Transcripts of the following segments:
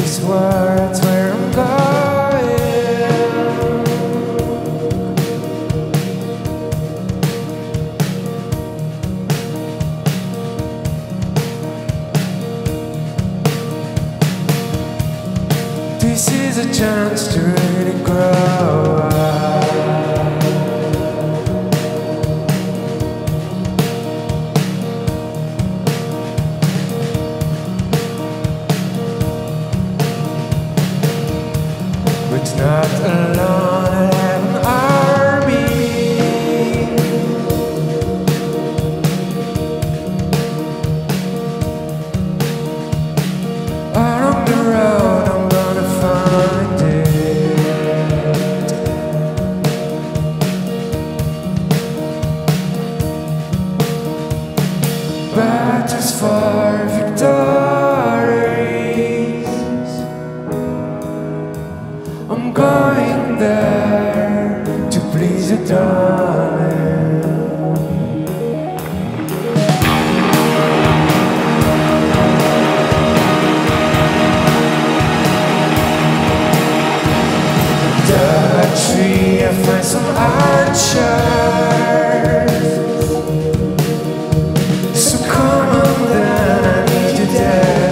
six words where I'm going. This is a chance to really grow up. Not alone, I have an army. Out on the road, I'm gonna find it. Battles for victory. Going there to please a darling. Under a tree I find some archers. So come on then, I need you there.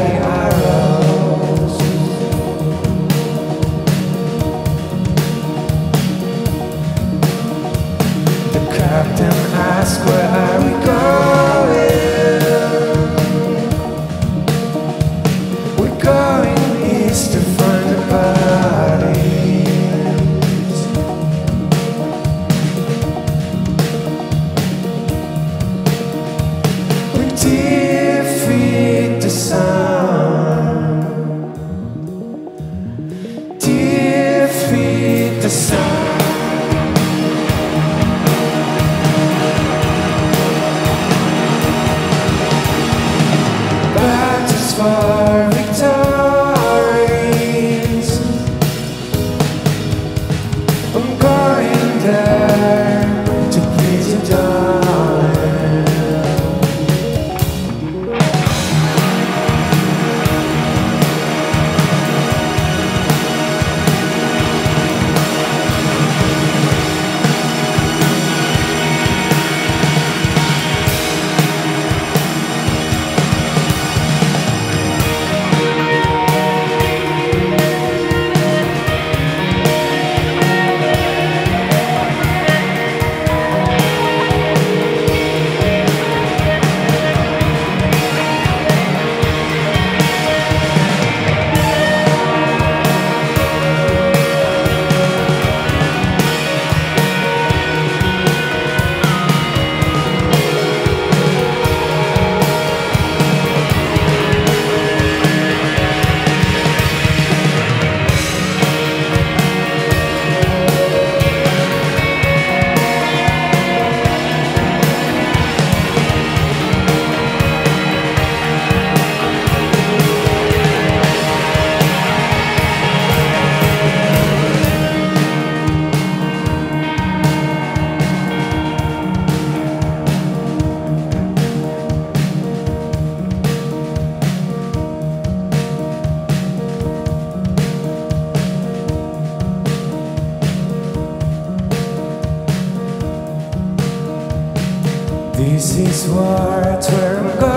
Captain asks, where are we going? We're going east to find the bodies. We defeat the sun. Defeat the sun. For victories, I'm going there to please you, darling. This is words where I'm going.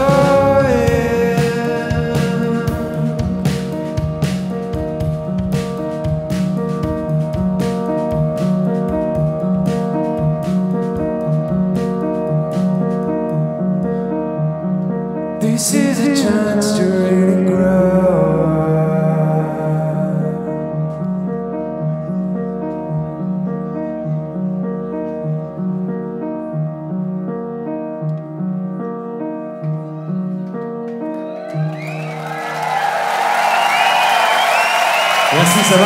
This is a chance to really grow. Merci, ça va?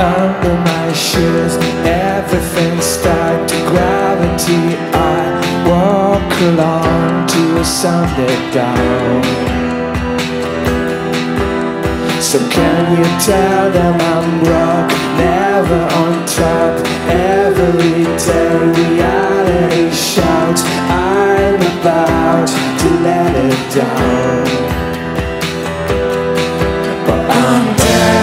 under my shoes. Everything starts to gravity. I walk along to a sundown. So can you tell them I'm broke? Never on top. Every day reality shouts. I'm about to let it down. I'm not dead.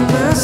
How many times?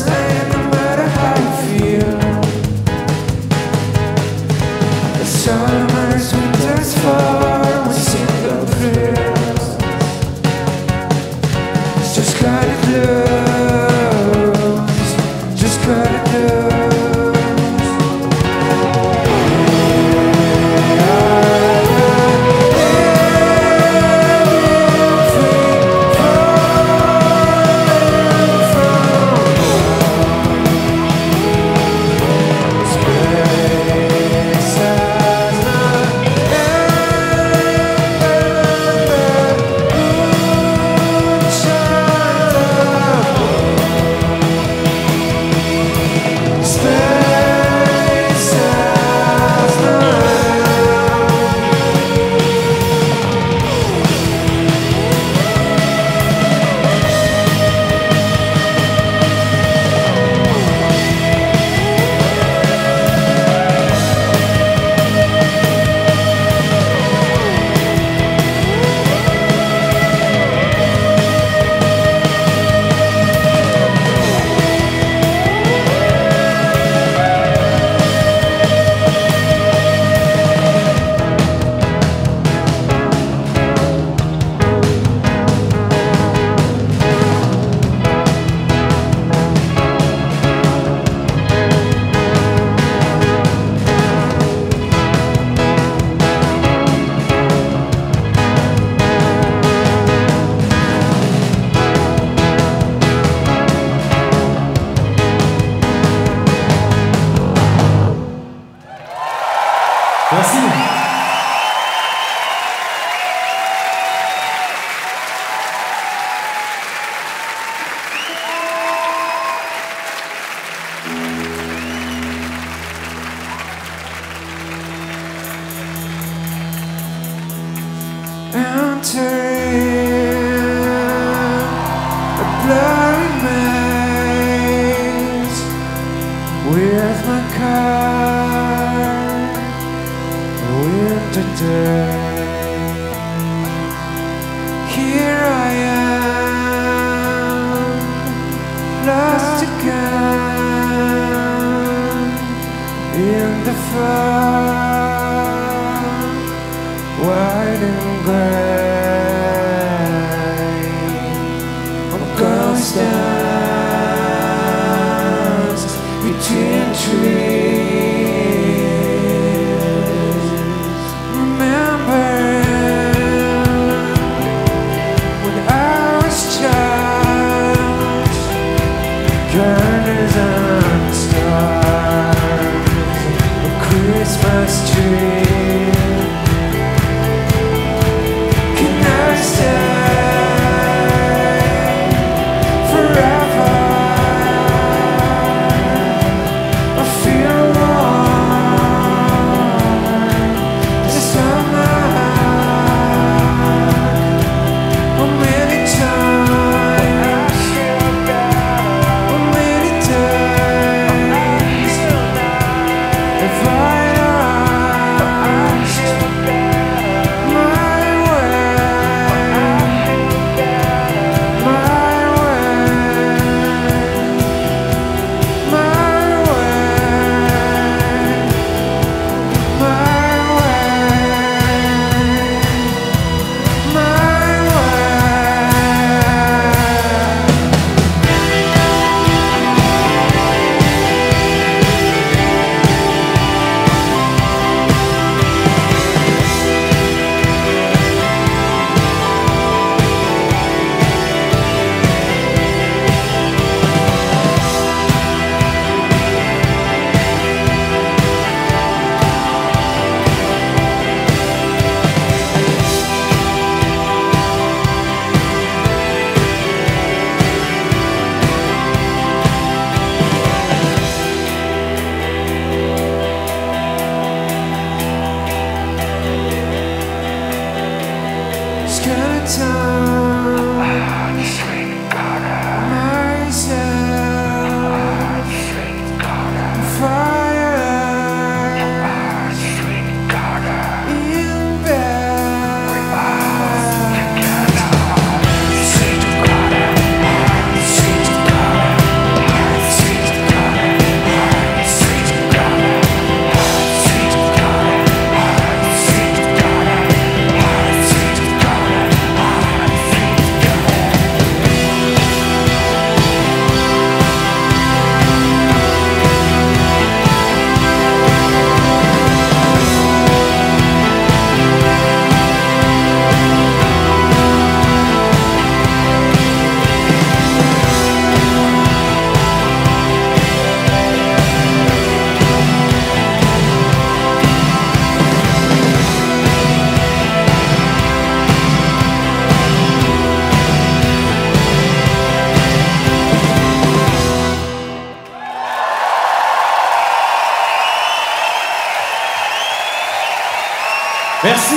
Merci.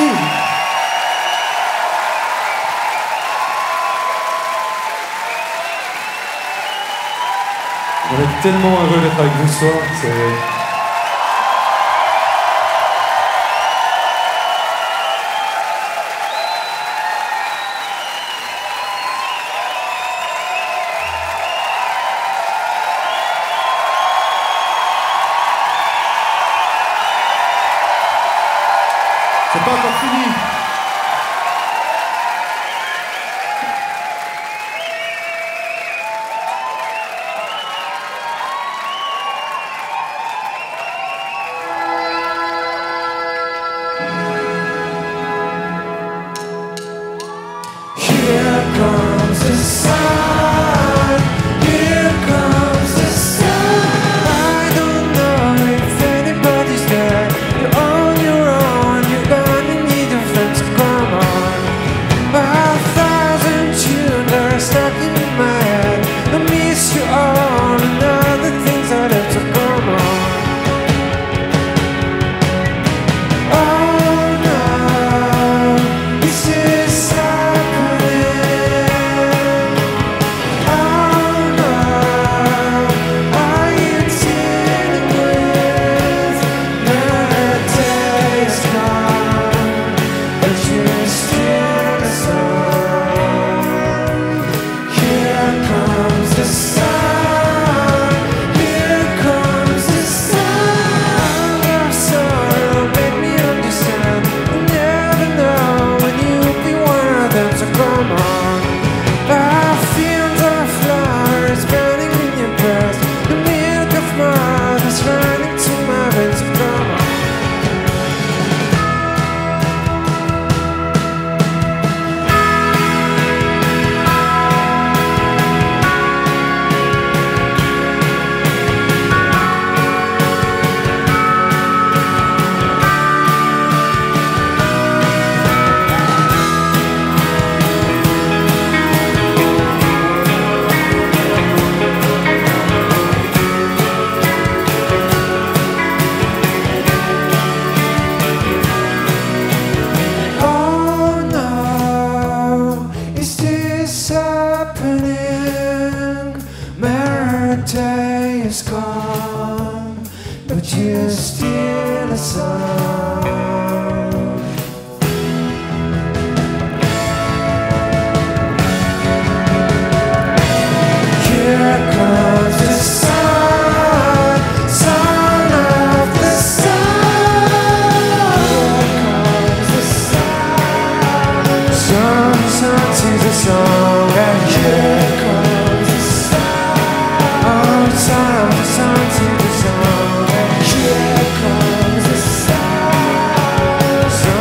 On est tellement heureux d'être avec vous ce soir. C'est pas encore fini. Here comes the sun. Here comes the sun. I don't know if anybody's there. You're on your own. You're gonna need a friend to come on. By 1,000 tuners stuck in my head. I miss you all and all the things I left to come on. Oh no, this is happening. Oh no, I am sitting with the taste gone, but you're still the sun. Here comes the sun. Here comes the sun. Your sorrow made me understand. You never know when you'll be one of them, so come on. Our fields of flowers burning in your breast. The milk of mothers running to my veins, so come on. Oh no, is this happening? Merite is gone, but you're still a sun. Here comes the sun, son of the sun. Here comes the sun, sun sings a song, and here comes the sun. Oh, sun sings a song, and here comes the sun. Sun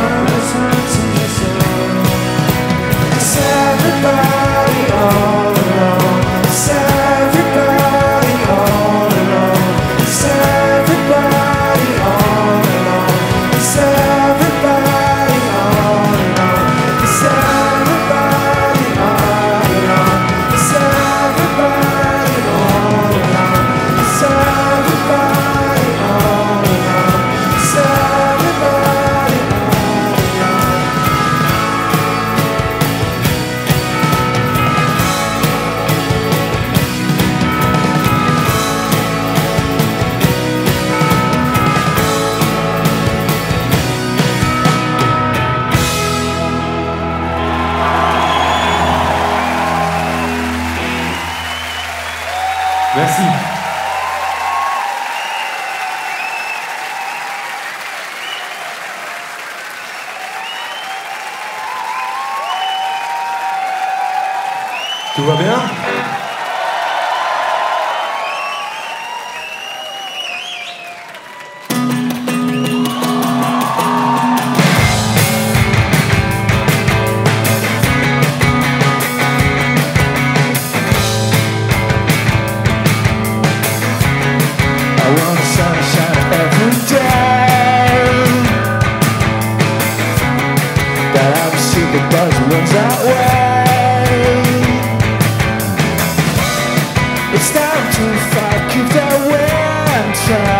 sings a song. Is everybody all alone? Is everybody all alone? Is everybody all alone? Is everybody all alone? Is everybody all alone? Is everybody all alone? Is everybody all alone? Is everybody all alone? Merci. Tout va bien? I want sunshine every day. But I'm sick of those ones that way. It's time to fight, keep that winter.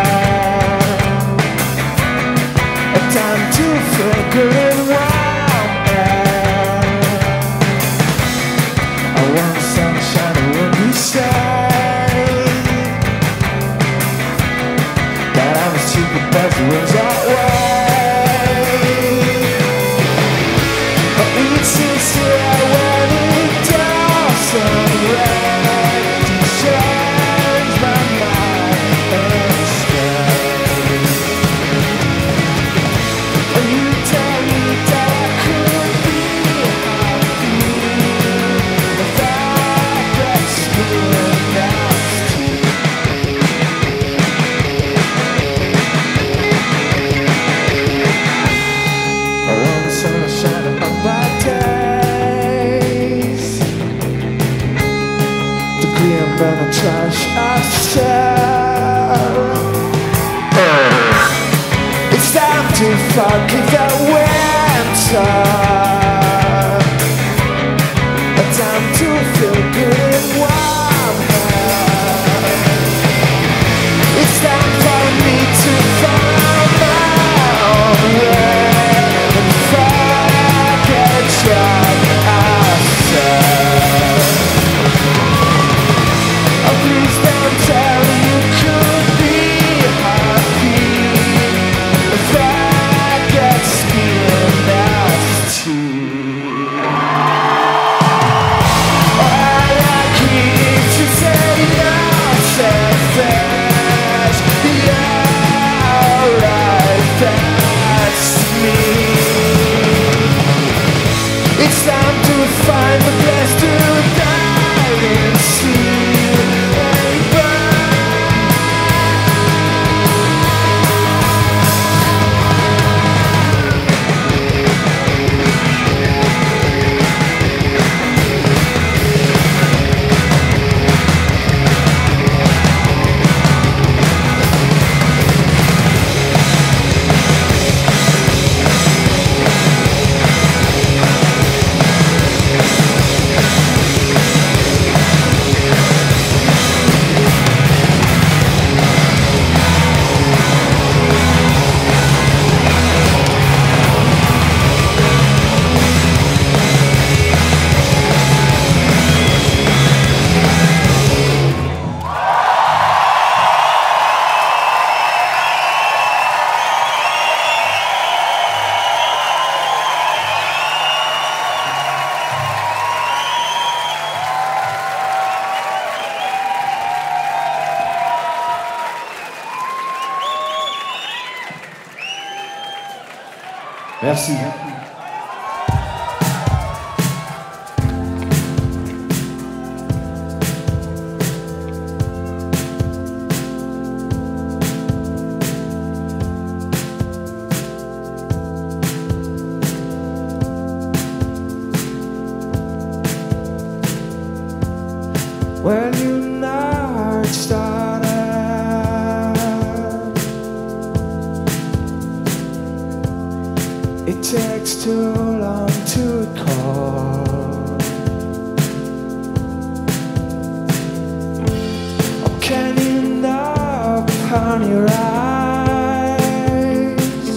A time to feel good. suddenly the winter, a time to feel good and warm heart. It's time for me to find my own way and fuck a job after. Oh, please don't tell me you could be happy if I could feel enough all I keep to say is selfish. Yeah, alright, that's me. It's time to find the place to dive and see and burn. Merci. When you know it started, it takes too long to recall. Oh, can you know upon your eyes?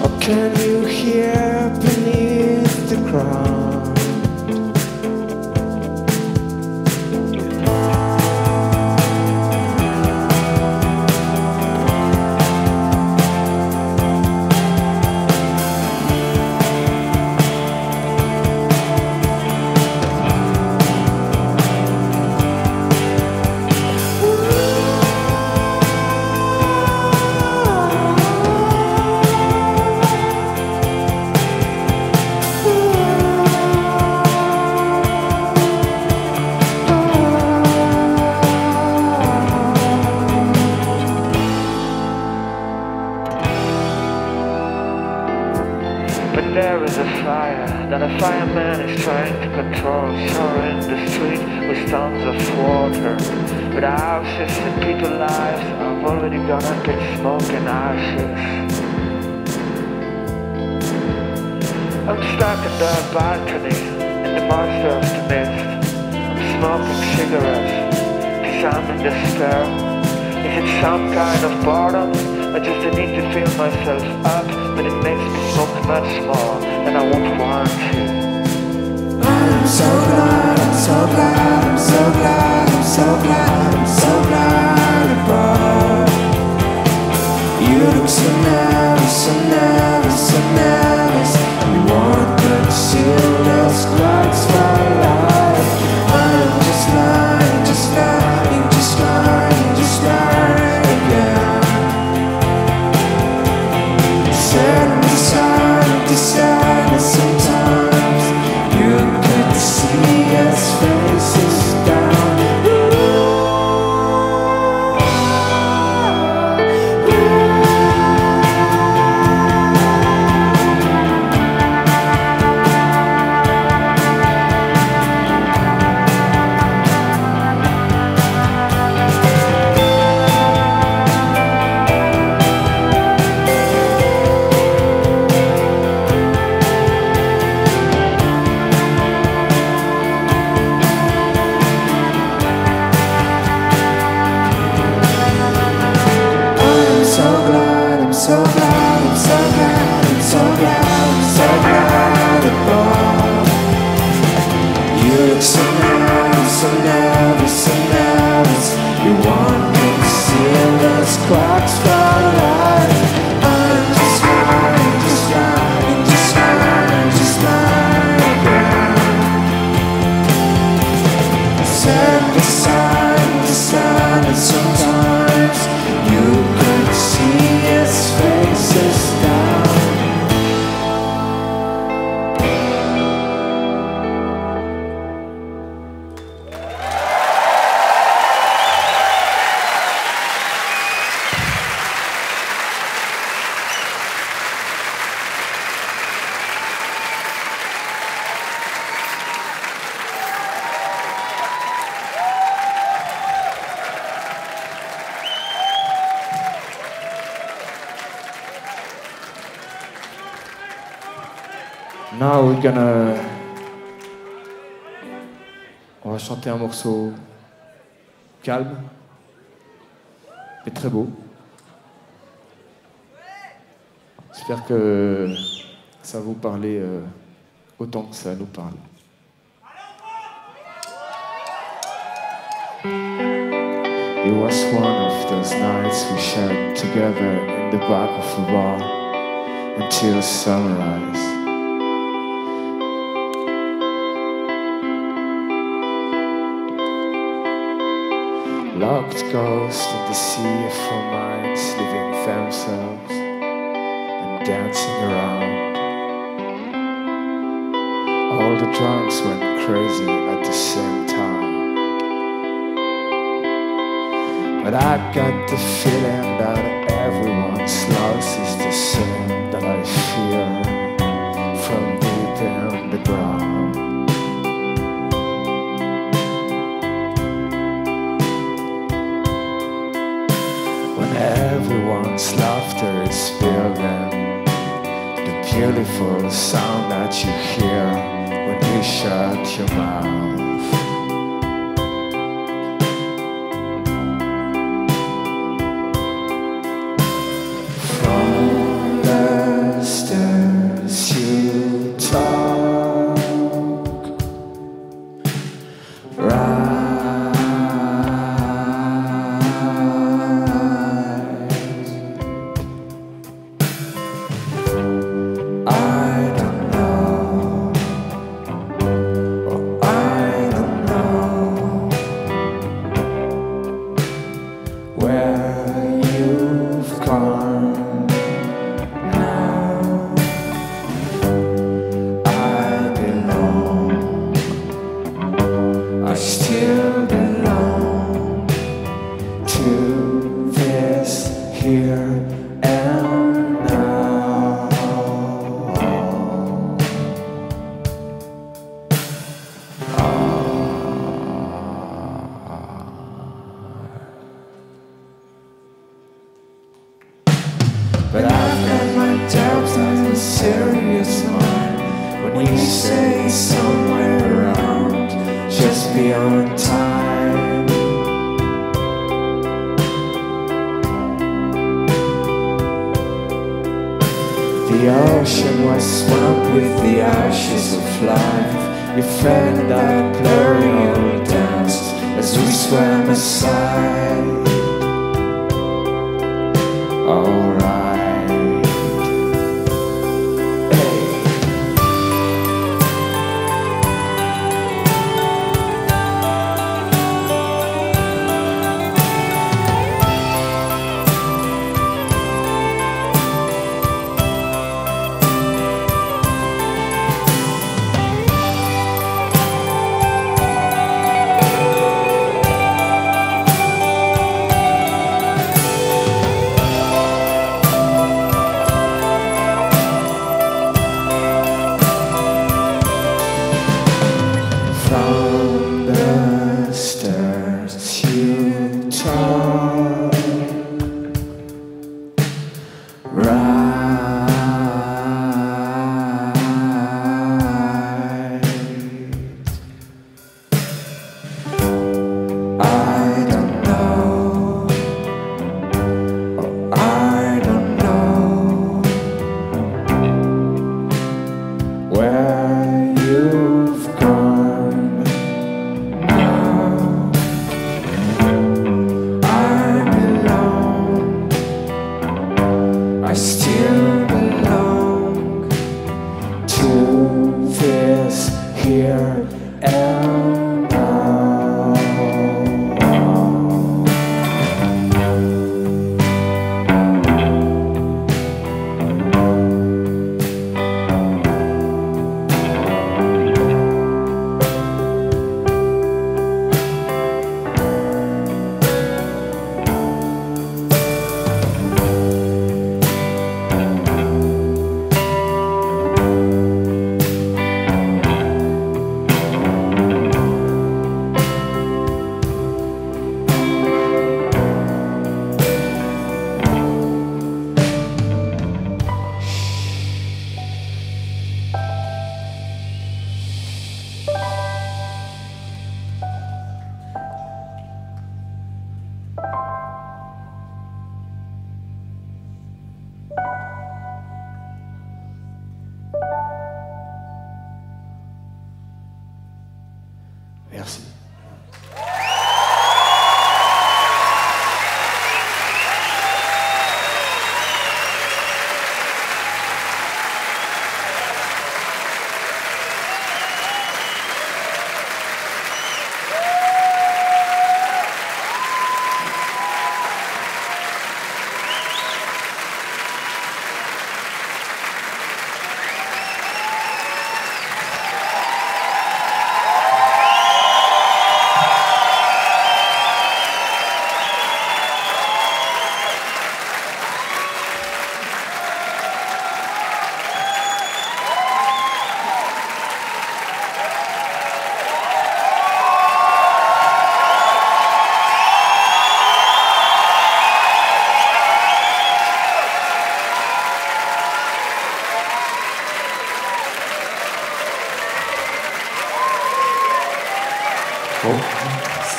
Oh, can you hear beneath the ground? Sometimes you could see us faces down. missing hours. You're one big seamless clocks for life. Sometimes you could see its faces down. On va chanter un morceau calme et très beau. J'espère que ça vous parlait autant que ça nous parle. It was one of those nights we shared together in the back of the bar until sunrise. Locked ghosts in the sea of four minds, living themselves and dancing around. All the drunks went crazy at the same time, but I got the feeling that everyone's loss is the same that I feel from deep in the ground. Everyone's laughter is building, the beautiful sound that you hear when you shut your mouth. From the stairs you talk, right?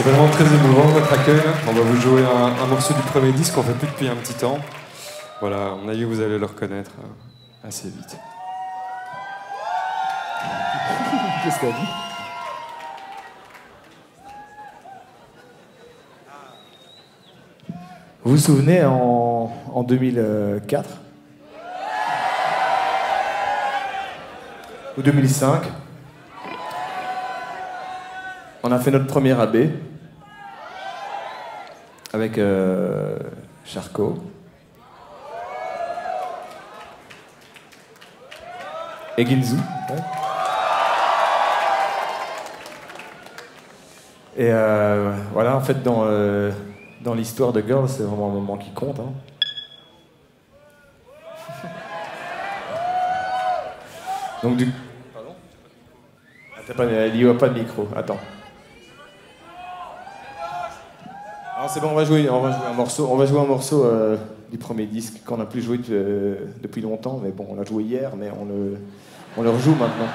C'est vraiment très émouvant votre accueil. On va vous jouer un morceau du premier disque qu'on ne fait plus depuis un petit temps. Voilà, on a eu, vous allez le reconnaître assez vite. Qu'est-ce qu'elle a dit ? Vous vous souvenez en 2004 ou 2005, on a fait notre premier AB avec Charcot et Guinzou. Ouais. Et voilà, en fait, dans l'histoire de Girls, c'est vraiment un moment qui compte. Hein. Donc du... Pardon ? Ah, il n'y a pas de micro, attends. Non, c'est bon, on va jouer un morceau, du premier disque qu'on n'a plus joué depuis longtemps, mais bon, on l'a joué hier, mais on le rejoue maintenant.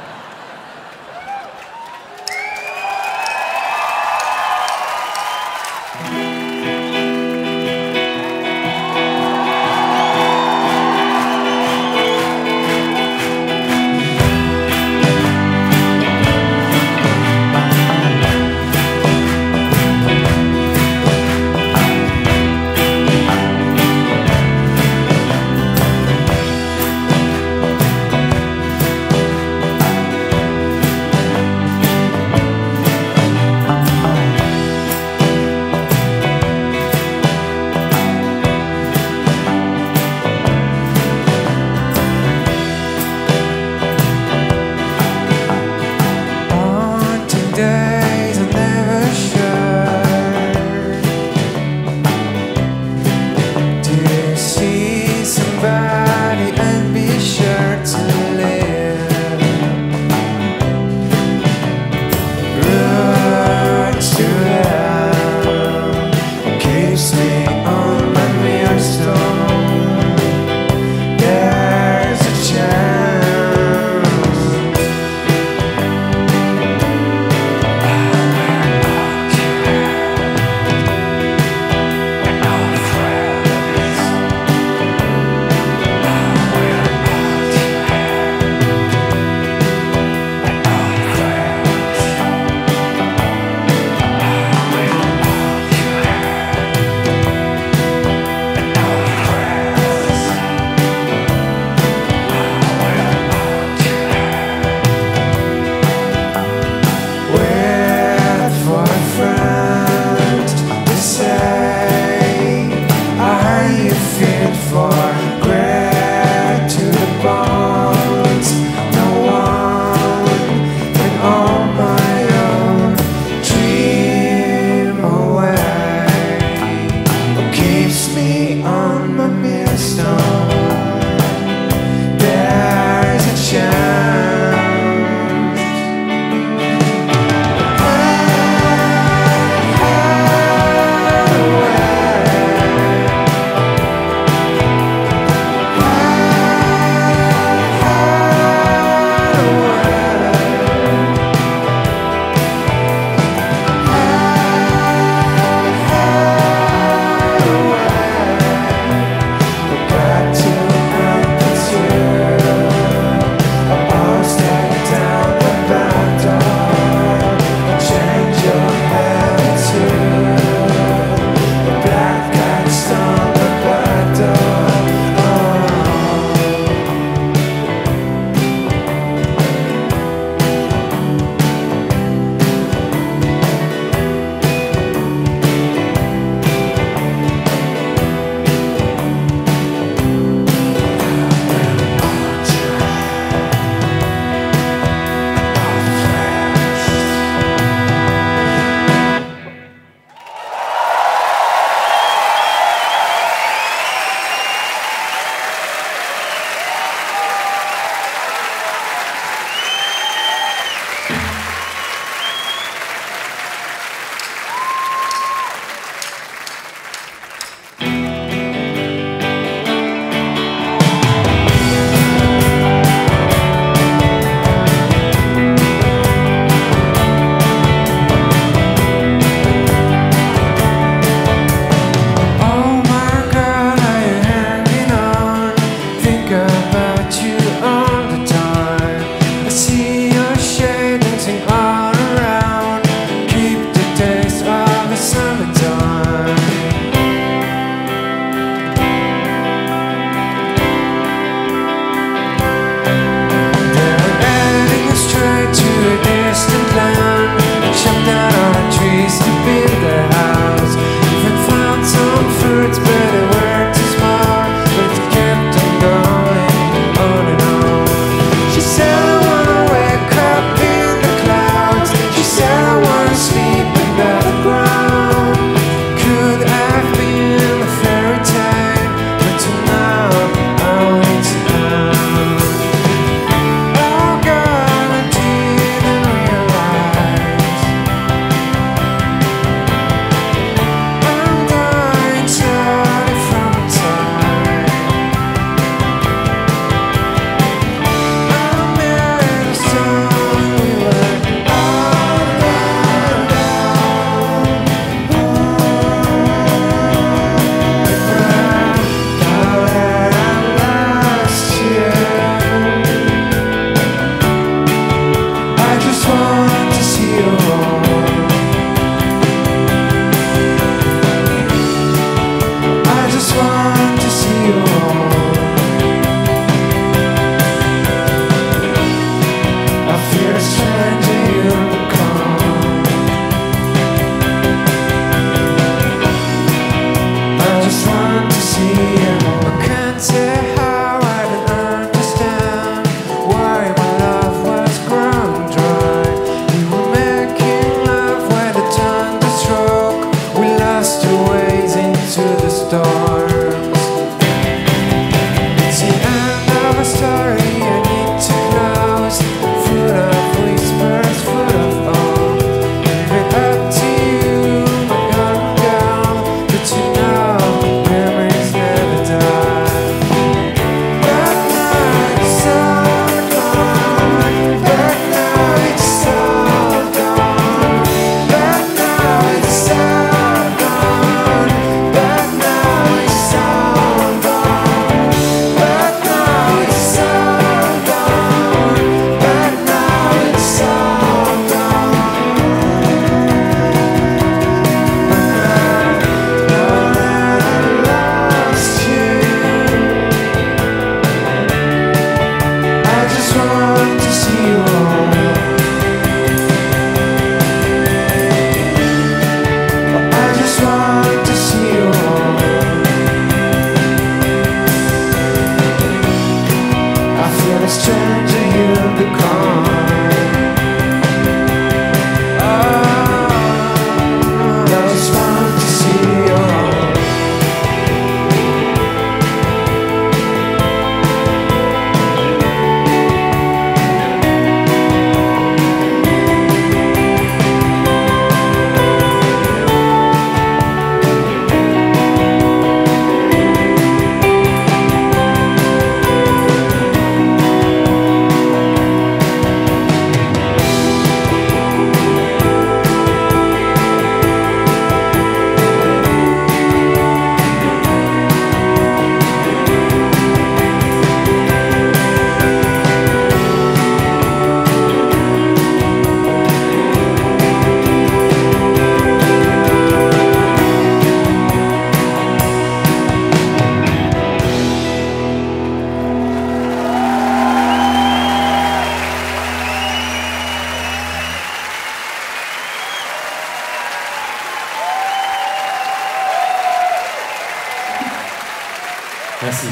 Merci.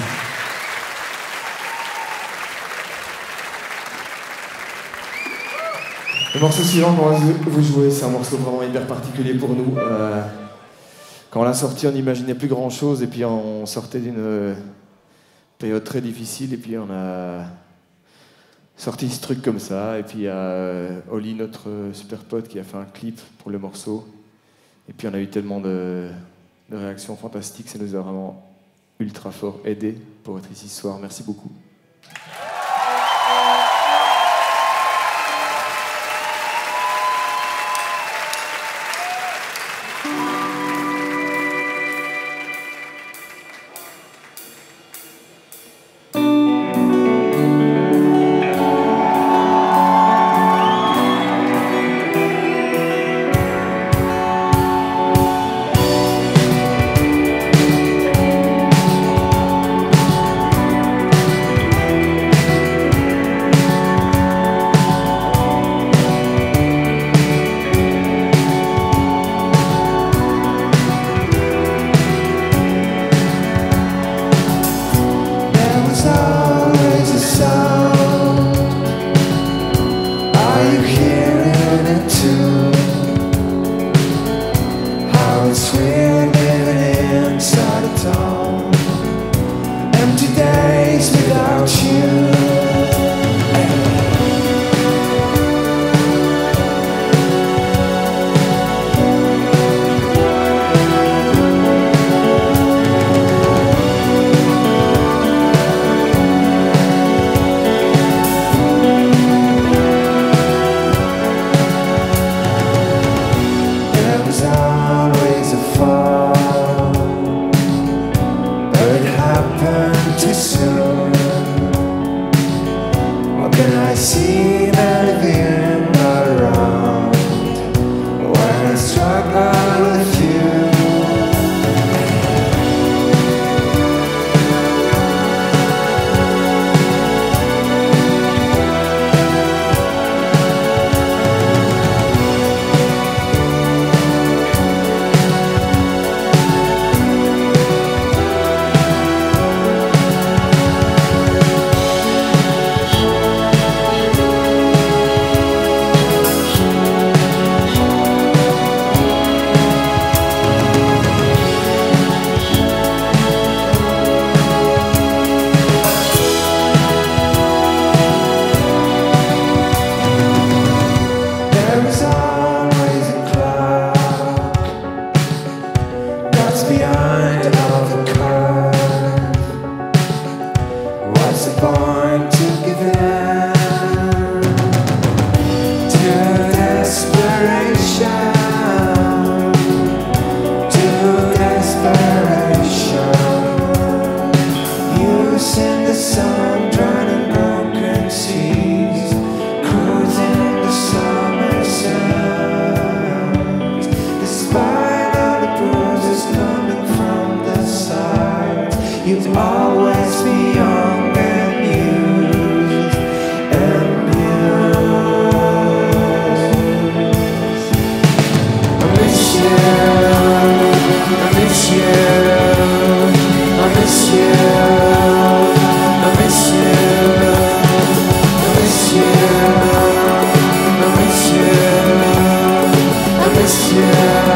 Le morceau suivant qu'on va vous jouer, c'est un morceau vraiment hyper particulier pour nous. Quand on l'a sorti, on n'imaginait plus grand chose et puis on sortait d'une période très difficile et puis on a sorti ce truc comme ça. Et puis il y a Oli, notre super pote, qui a fait un clip pour le morceau. Et puis on a eu tellement de réactions fantastiques, ça nous a vraiment ultra fort aidé pour être ici ce soir. Merci beaucoup.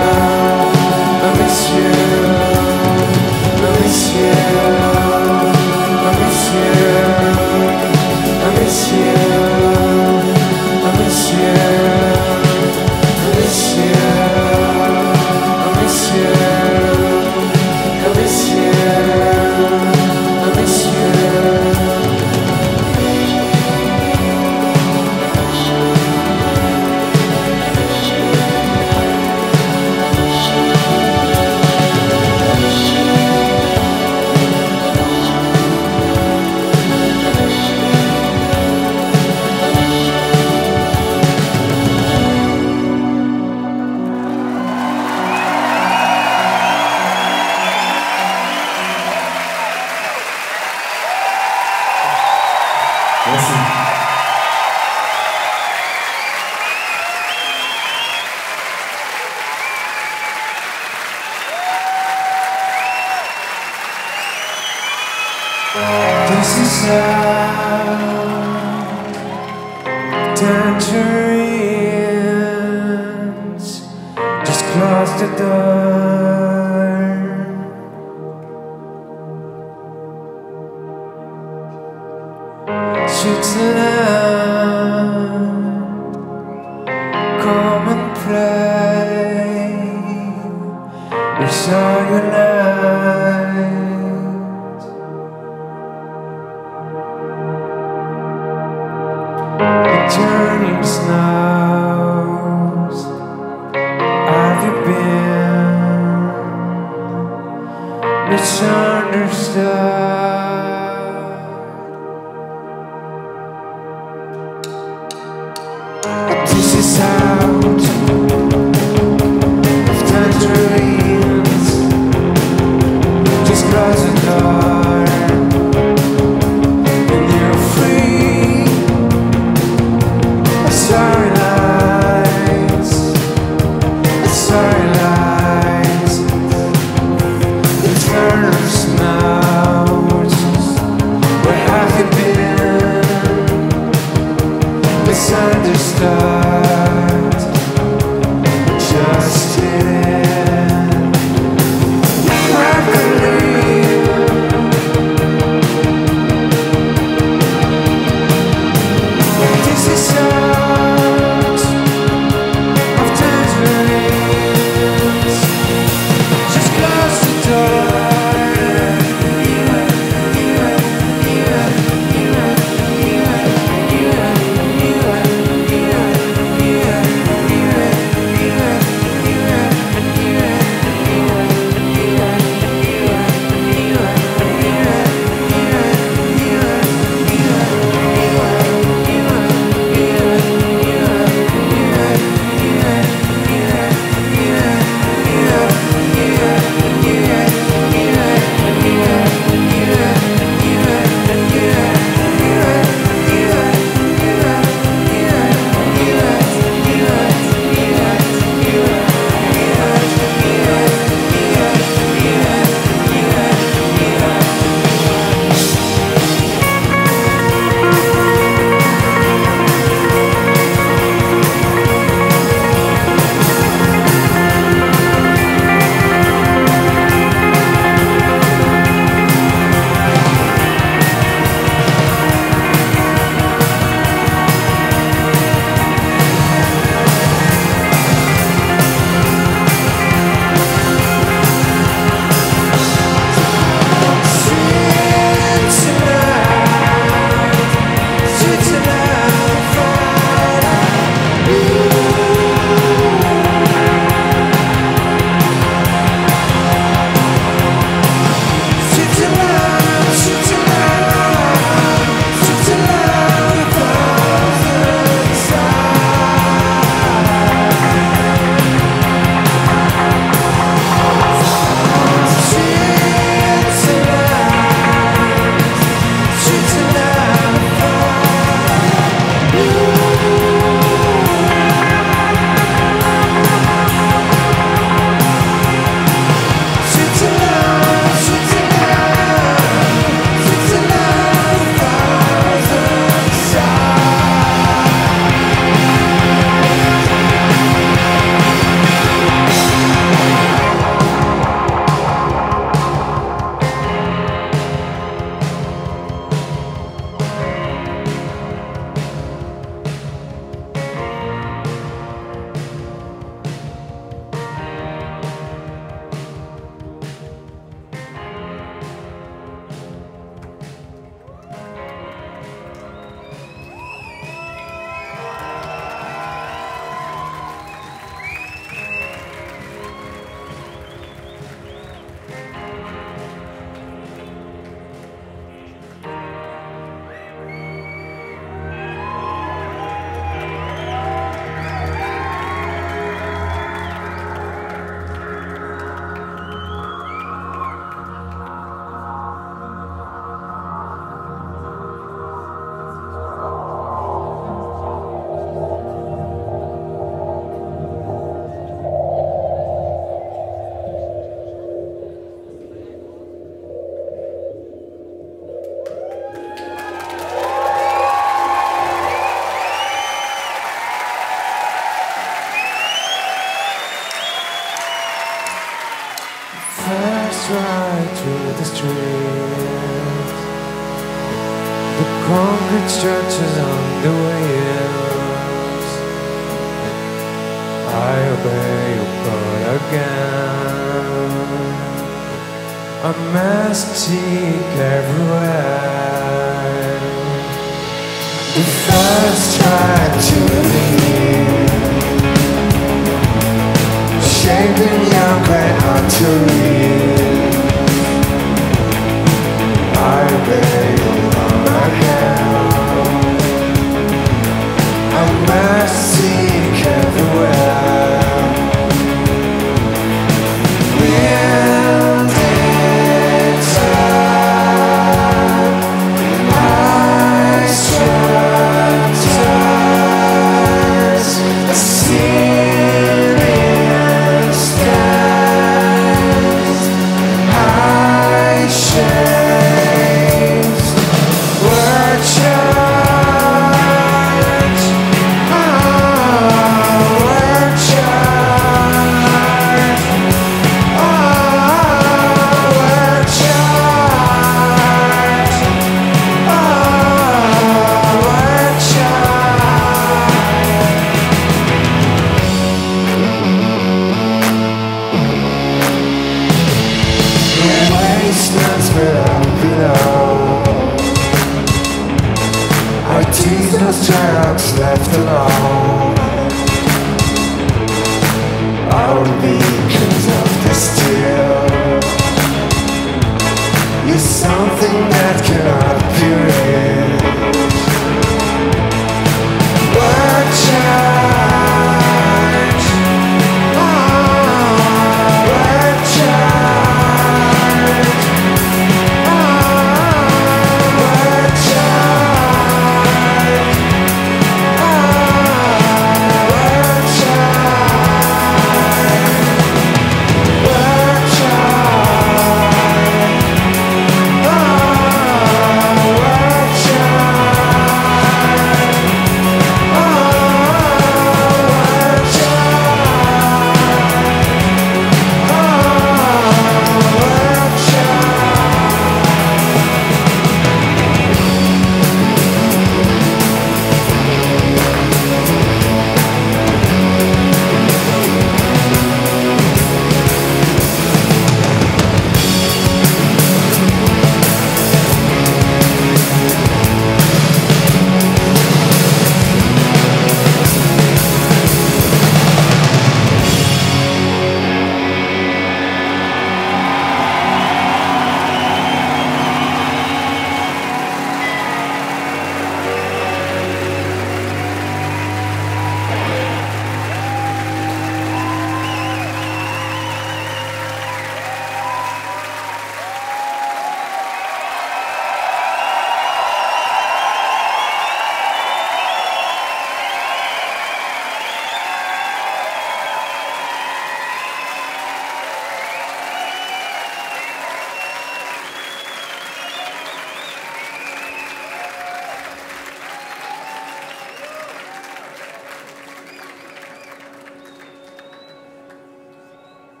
I miss you. This is how tangerines just close the door. Switzerland, come and play. We saw you tonight. Turning snows, have you been misunderstood? This is out of tangerines, just close the door. Turn us now. first ride through the streets, the concrete stretches on the wheels. I obey your call again. I must seek everywhere. The first ride to the year, shaping your great heart to me. I obey you on my hand. I must seek everywhere.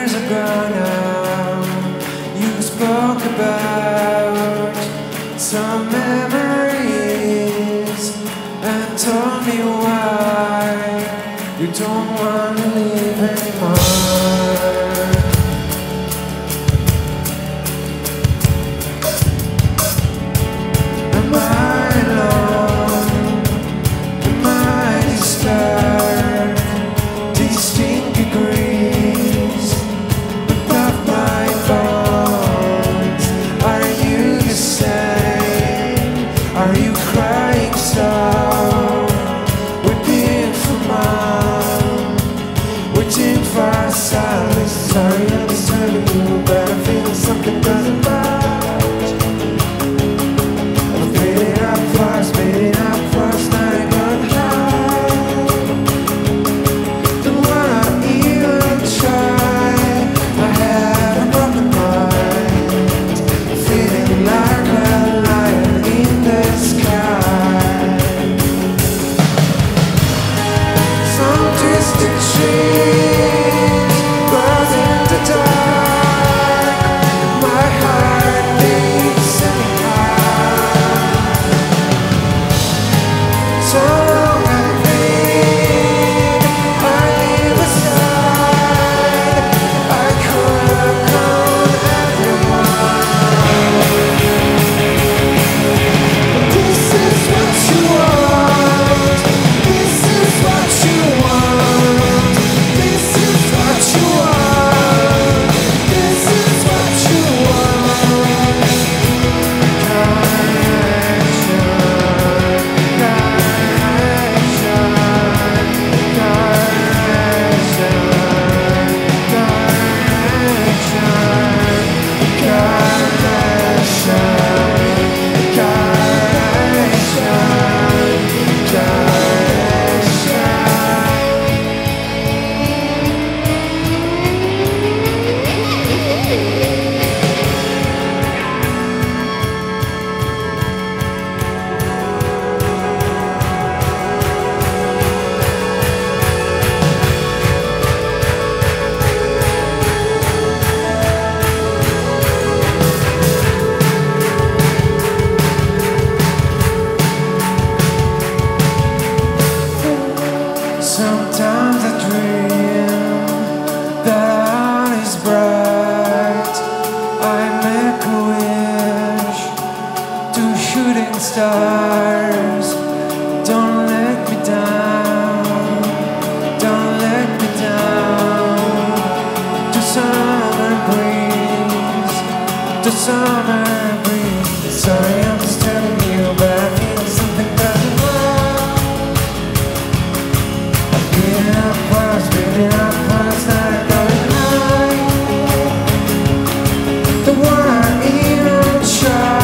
years ago now, you spoke about some memories and told me why you don't want to leave anymore. Am I alone? Am I disturbed? Distinct degrees stars. Don't let me down, don't let me down. The summer breeze, sorry I'm disturbing you, but I feel something doesn't work. I'm getting up fast, building up fast, not a going high. The one I even try.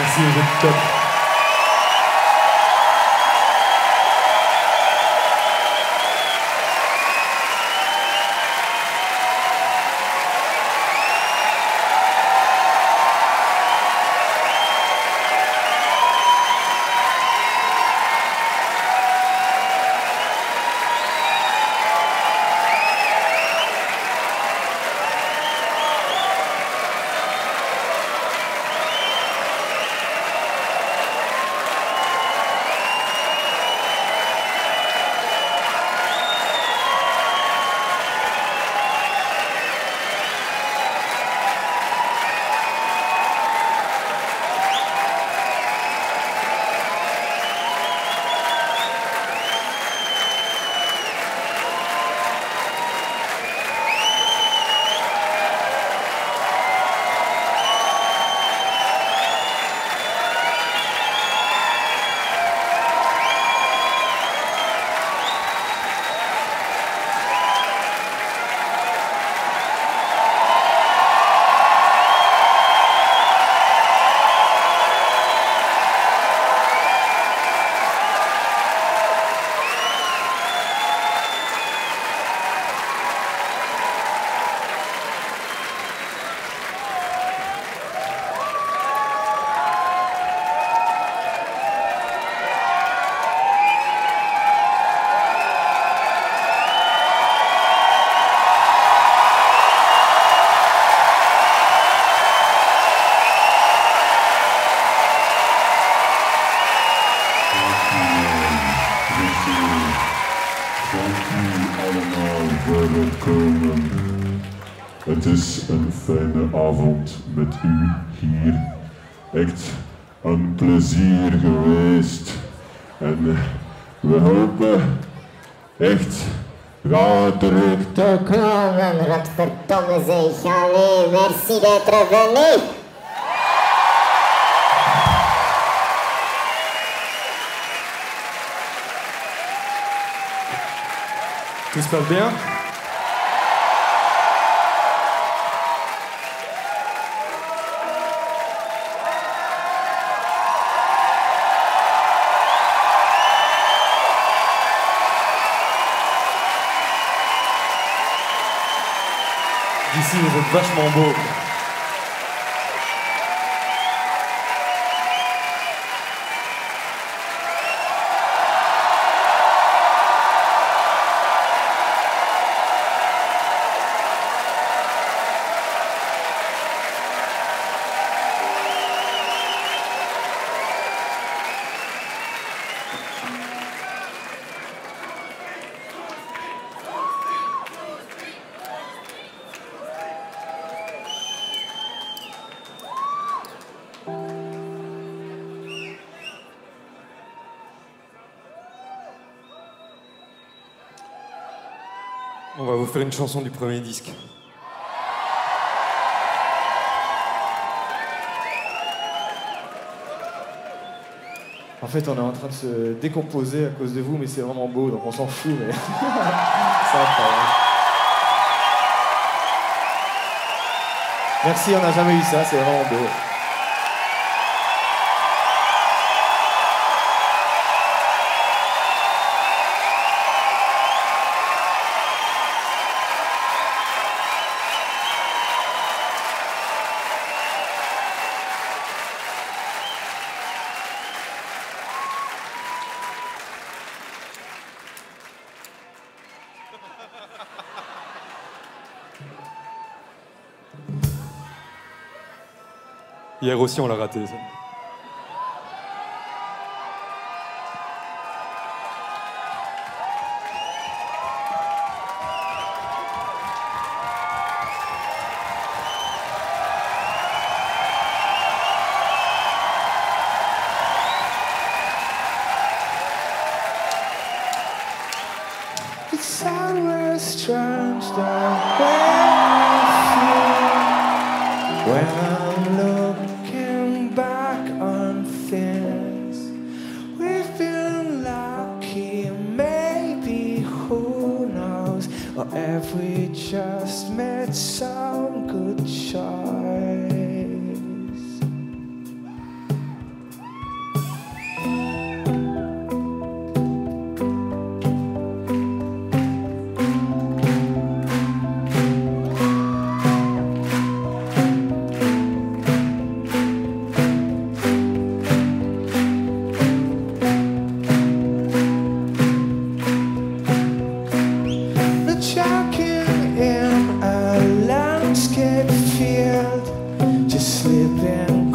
Merci, vous êtes top. Het is een fijne avond met u hier. Echt een plezier geweest. En we hopen echt gauw terug te komen. Wat verdomme zeg. Allee, merci d'être venu. Tout se passe bien? Ici, vous êtes vachement beau. On va vous faire une chanson du premier disque. En fait, on est en train de se décomposer à cause de vous, mais c'est vraiment beau, donc on s'en fout. Mais... c'est incroyable. Merci, on n'a jamais eu ça, c'est vraiment beau. Hier aussi, on l'a raté, ça. It's somewhere strange that when I'm looking back on things, we've been lucky, maybe, who knows, or have we just made some good choice?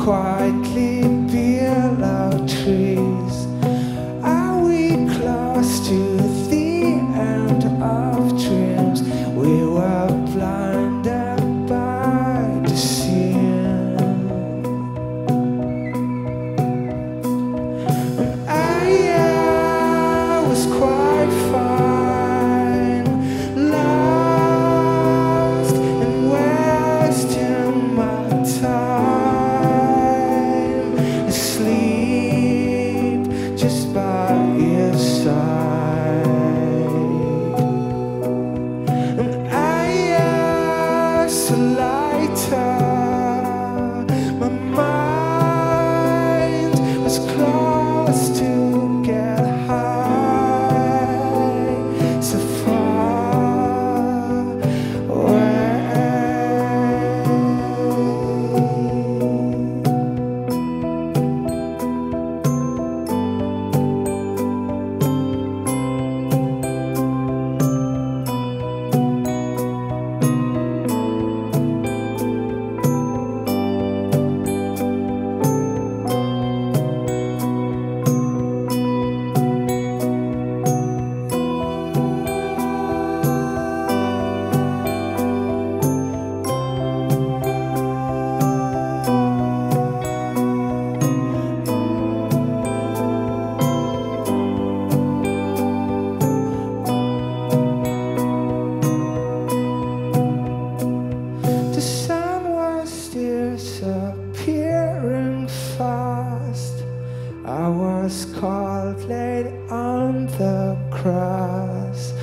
quietly peel out trees. Are we close to the end of dreams? We were blinded by the sin. And I was quite fine, lost and wasting my time. I was caught late on the cross.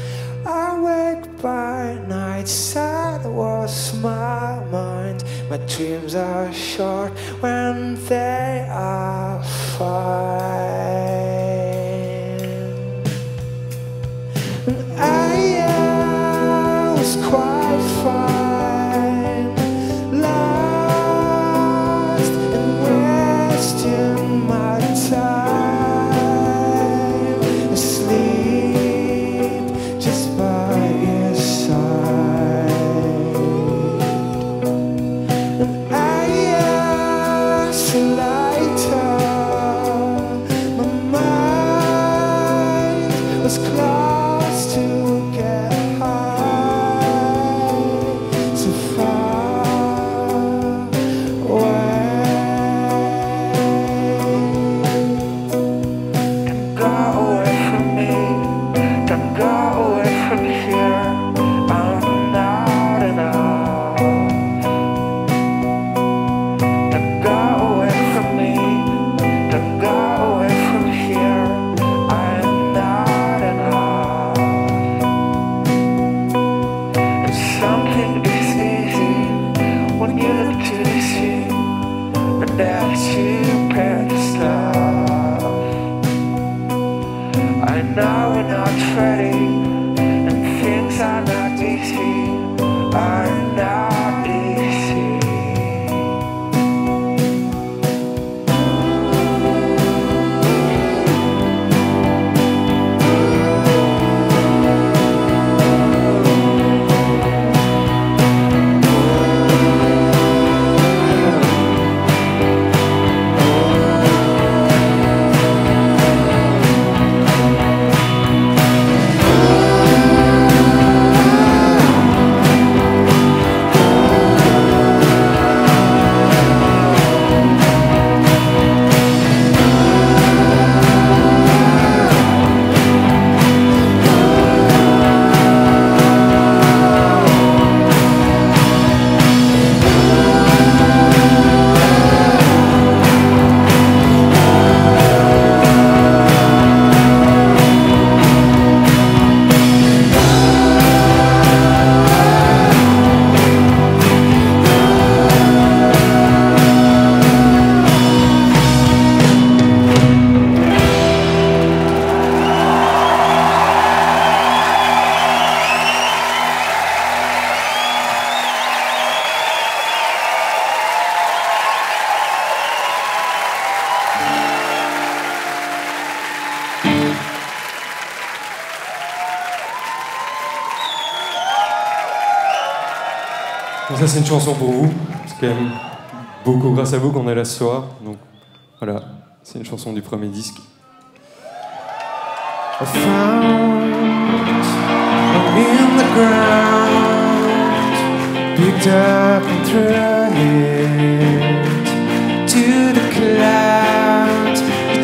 Awake by night, sad was my mind. My dreams are short when they are fine. And I was quite fine. Ça, c'est une chanson pour vous, parce que beaucoup grâce à vous qu'on est là ce soir. Donc voilà, c'est une chanson du premier disque. I found in the ground, picked up and thrown it to the clouds.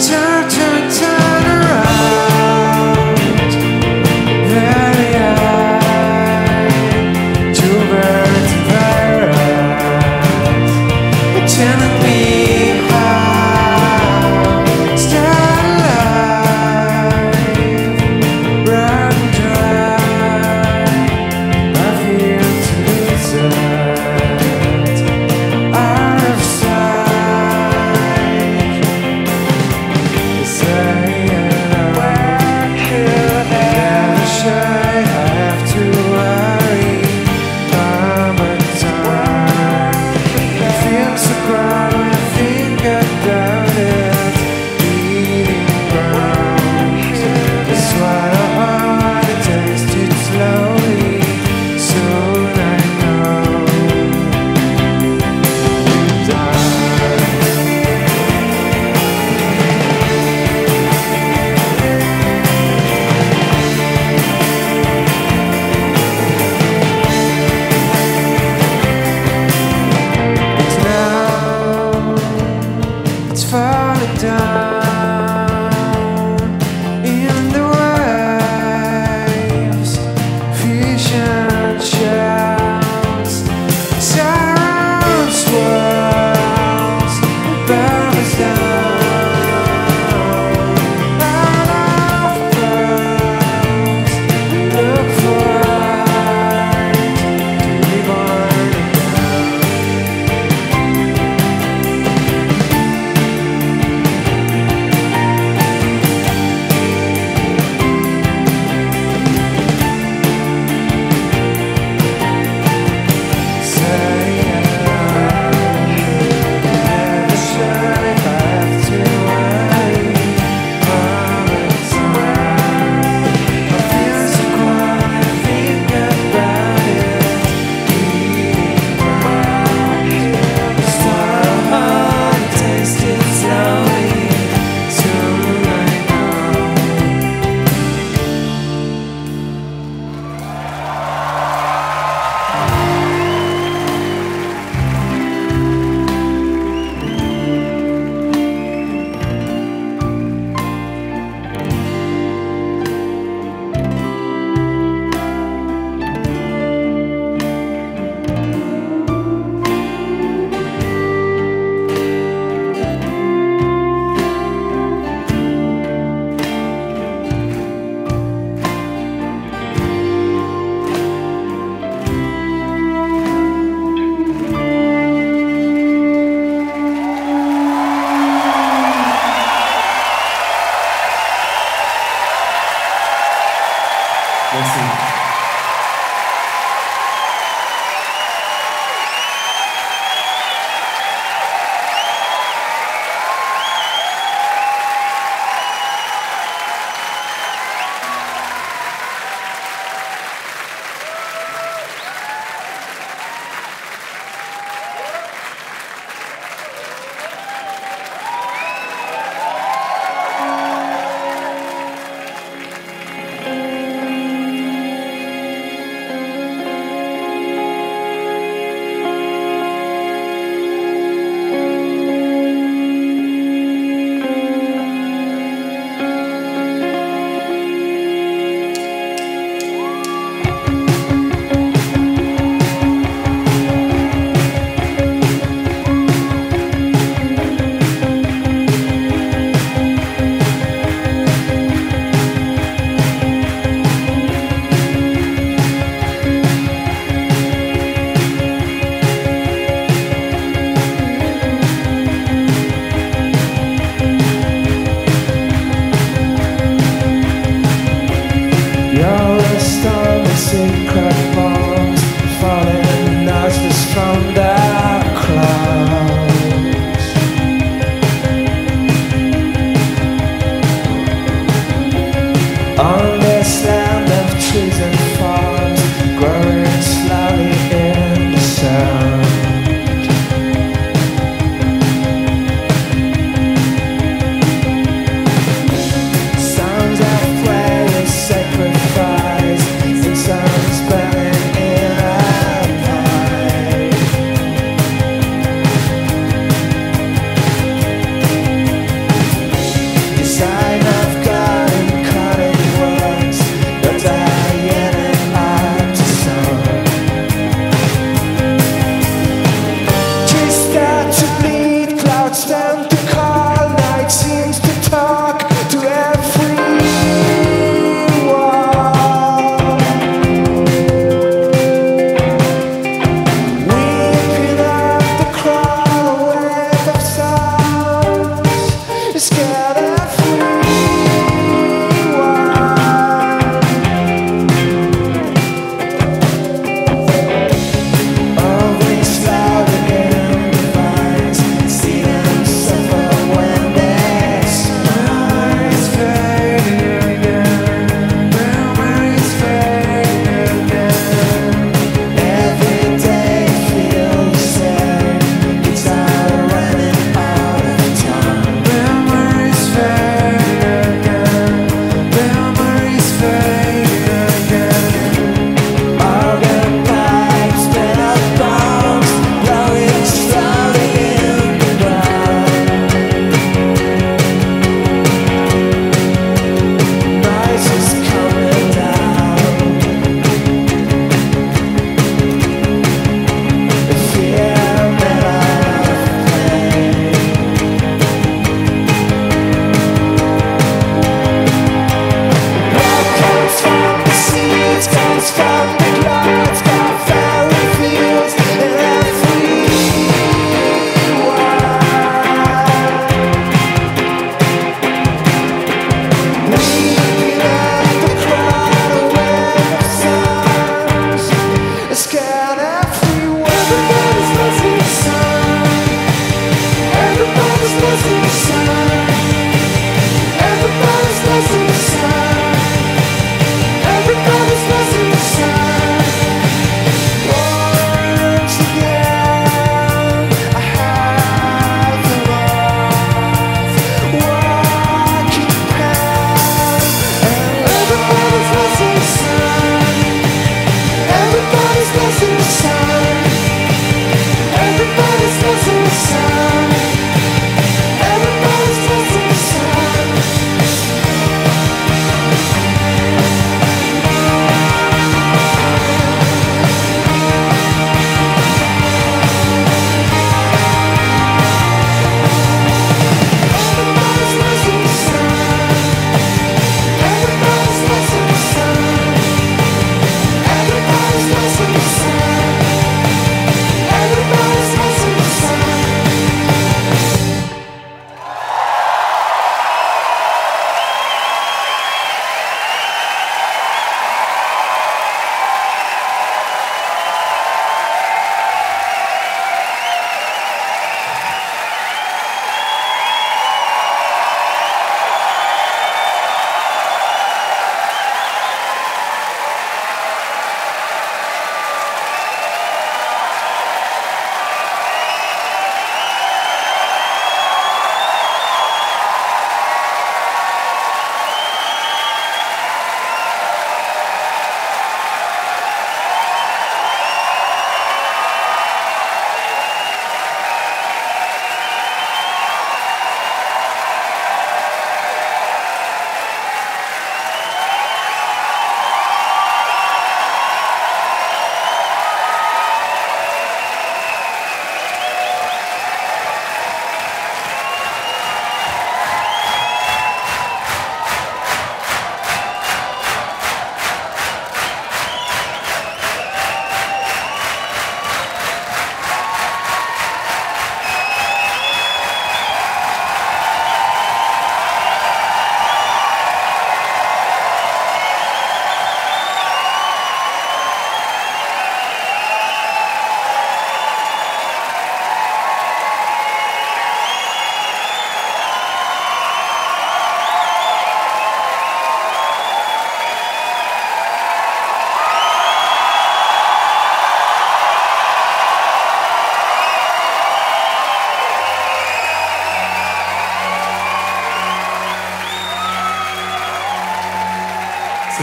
Turn, turn, turn around. There they are, two birds and fire, telling me how to stay alive. Brown and dry, I feel to lose it, out of sight. Is where could I shine? I have to worry all my time. I feel so proud when I think about it. Beating ground is what a heart it takes to slowly. Soon I know you die. Now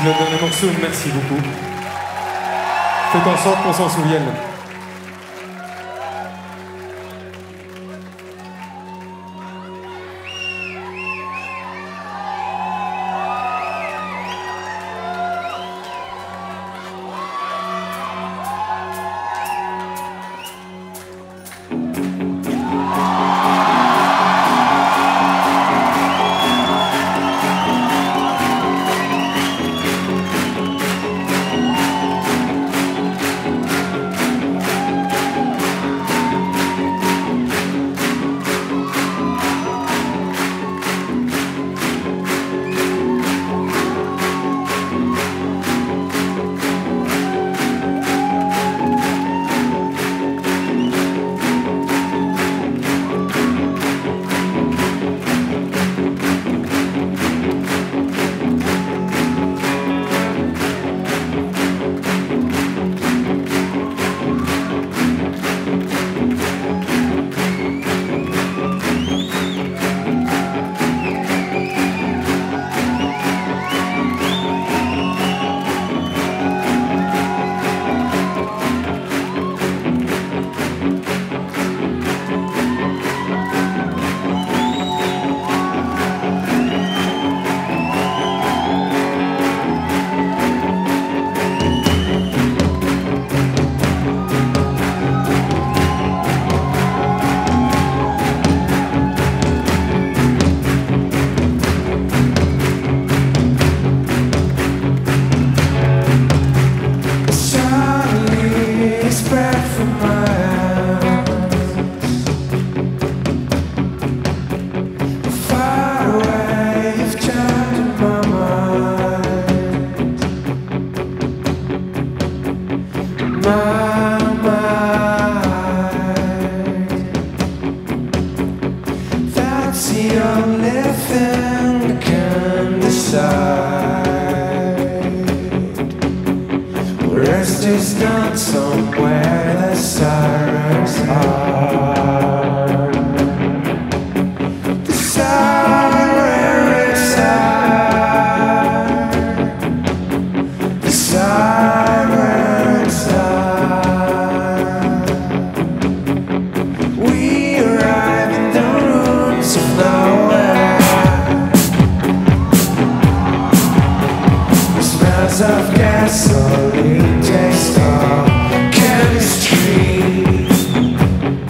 c'est notre dernier morceau, merci beaucoup. Faites en sorte qu'on s'en souvienne. Gasoline, taste of chemistry.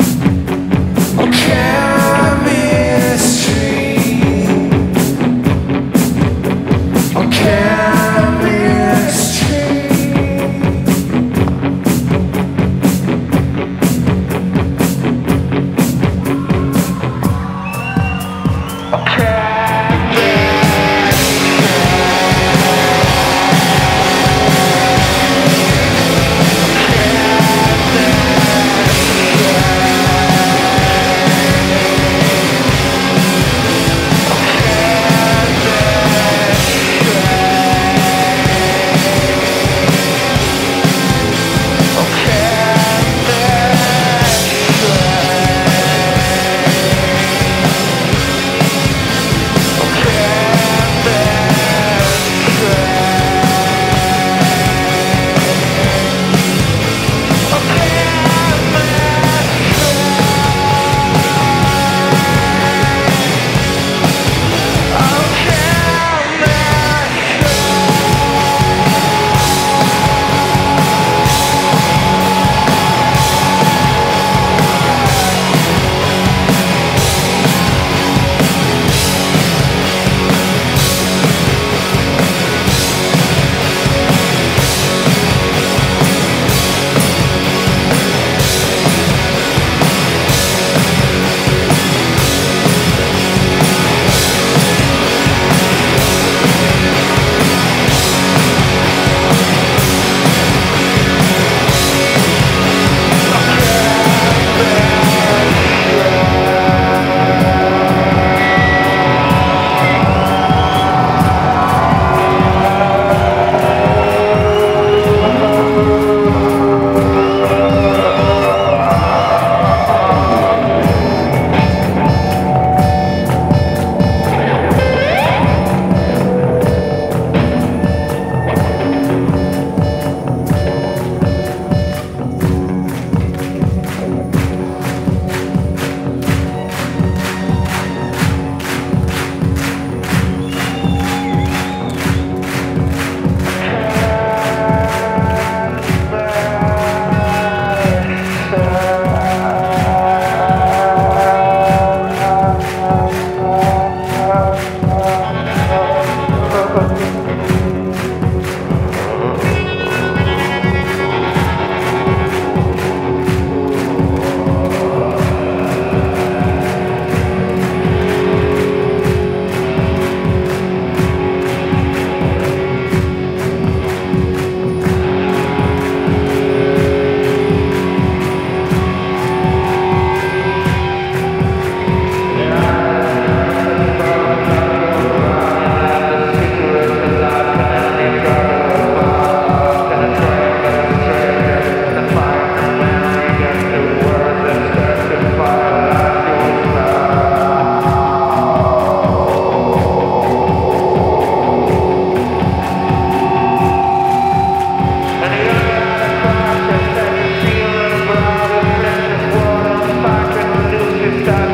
Capitale.